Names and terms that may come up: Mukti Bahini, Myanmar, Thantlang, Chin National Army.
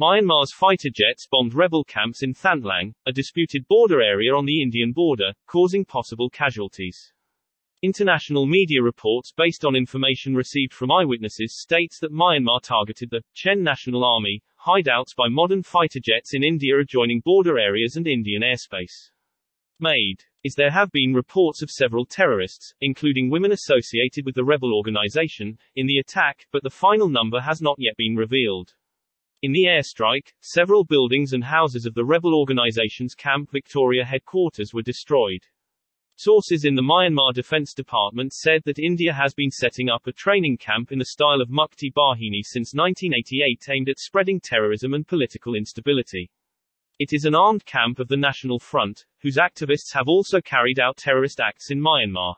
Myanmar's fighter jets bombed rebel camps in Thantlang, a disputed border area on the Indian border, causing possible casualties. International media reports based on information received from eyewitnesses states that Myanmar targeted the Chin National Army hideouts by modern fighter jets in India adjoining border areas and Indian airspace. There have been reports of several terrorists, including women associated with the rebel organization, in the attack, but the final number has not yet been revealed. In the airstrike, several buildings and houses of the rebel organization's Camp Victoria headquarters were destroyed. Sources in the Myanmar Defense Department said that India has been setting up a training camp in the style of Mukti Bahini since 1988 aimed at spreading terrorism and political instability. It is an armed camp of the National Front, whose activists have also carried out terrorist acts in Myanmar.